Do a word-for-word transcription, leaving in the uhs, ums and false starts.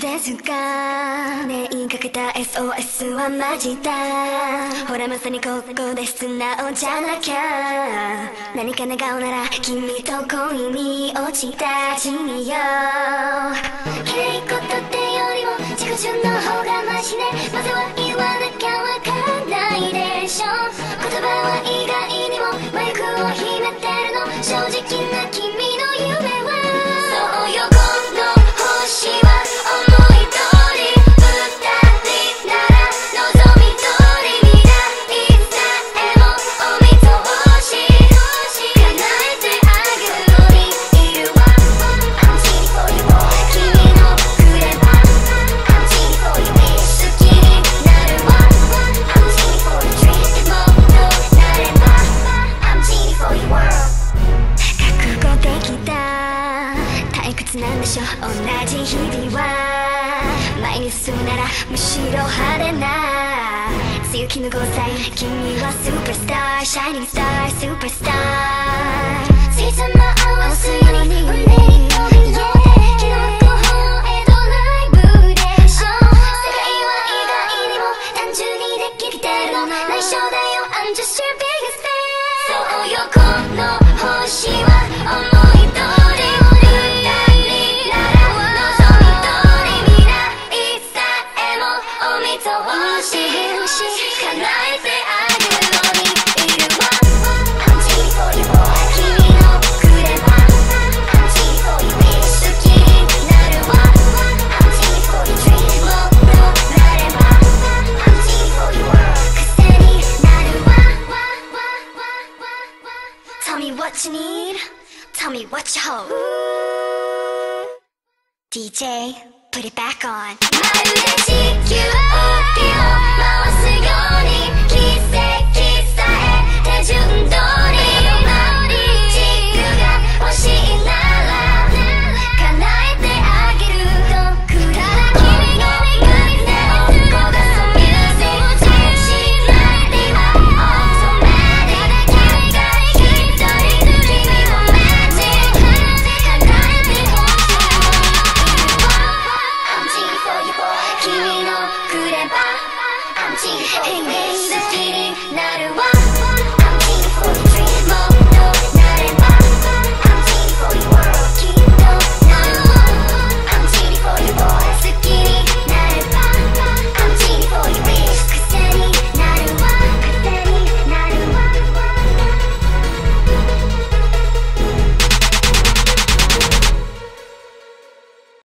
ですかねえ言いかけた エスオーエス はマジだほらまさにここで素直じゃなきゃ何か長尾なら君と恋に落ちたちによ稽古とってよりも自己順の方がマシねまずは言わなきゃわからないでしょ言葉は意外にも迷宮を秘めてるの正直な君の夢はそうよこの星は 同じ日々は前に進むならむしろ派手な強気のゴーサイン君はスーパースターシャイニングスタースーパースターシーズンの青すように胸に飛び乗って記憶法へドライブでしょ世界は意外にも単純にできてるの内緒だよ I'm just your biggest fan そうよこの星は重い What you need? Tell me what you hold. D J, put it back on. まるで地球を回すように奇跡さえ手順通り